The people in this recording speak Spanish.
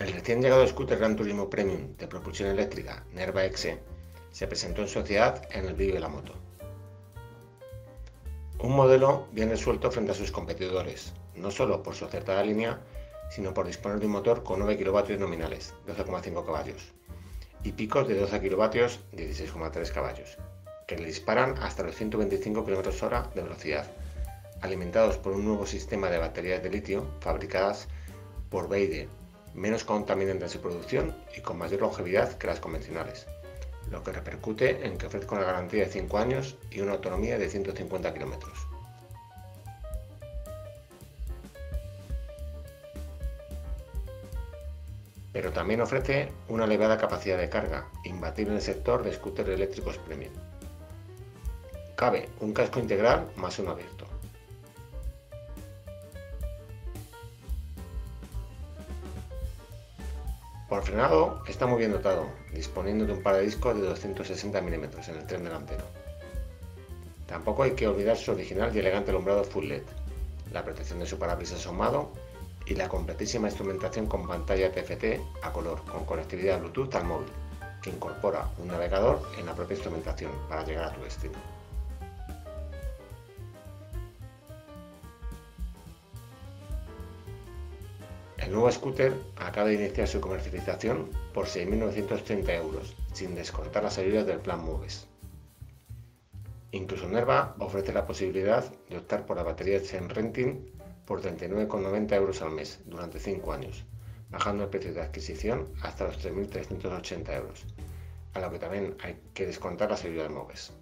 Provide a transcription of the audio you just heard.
El recién llegado scooter Gran Turismo Premium de propulsión eléctrica Nerva Exe se presentó en sociedad en el Vive la Moto. Un modelo bien resuelto frente a sus competidores, no solo por su acertada línea, sino por disponer de un motor con 9 kW nominales, 12,5 caballos, y picos de 12 kW, 16,3 caballos, que le disparan hasta los 125 km/h de velocidad, alimentados por un nuevo sistema de baterías de litio fabricadas por BYD, menos contaminante en su producción y con mayor longevidad que las convencionales, lo que repercute en que ofrezca una garantía de 5 años y una autonomía de 150 km. Pero también ofrece una elevada capacidad de carga, imbatible en el sector de scooters eléctricos premium. Cabe un casco integral más uno abierto. Por frenado está muy bien dotado, disponiendo de un par de discos de 260 mm en el tren delantero. Tampoco hay que olvidar su original y elegante alumbrado full LED, la protección de su parabrisas ahumado y la completísima instrumentación con pantalla TFT a color con conectividad Bluetooth al móvil, que incorpora un navegador en la propia instrumentación para llegar a tu destino. El nuevo scooter acaba de iniciar su comercialización por 6.930 €, sin descontar las ayudas del plan MOVES. Incluso Nerva ofrece la posibilidad de optar por la batería en renting por 39,90 € al mes durante 5 años, bajando el precio de adquisición hasta los 3.380 €, a lo que también hay que descontar las ayudas MOVES.